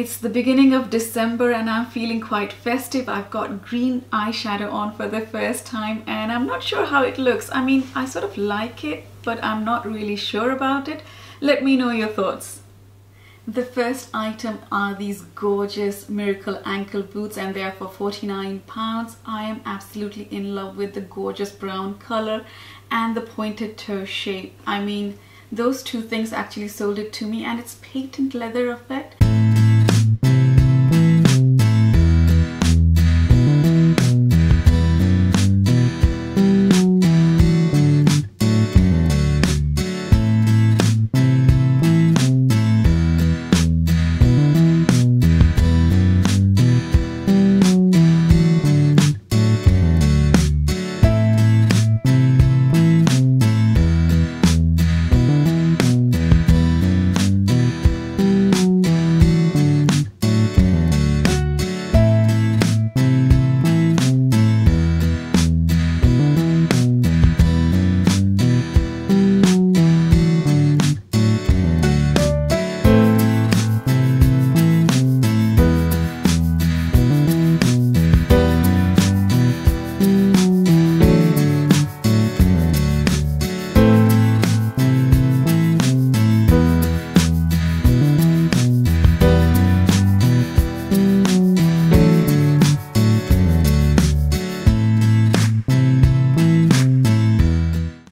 It's the beginning of December and I'm feeling quite festive. I've got green eyeshadow on for the first time and I'm not sure how it looks. I mean, I sort of like it, but I'm not really sure about it. Let me know your thoughts. The first item are these gorgeous Miracle ankle boots and they are for £49. I am absolutely in love with the gorgeous brown color and the pointed toe shape. I mean, those two things actually sold it to me, and it's patent leather effect.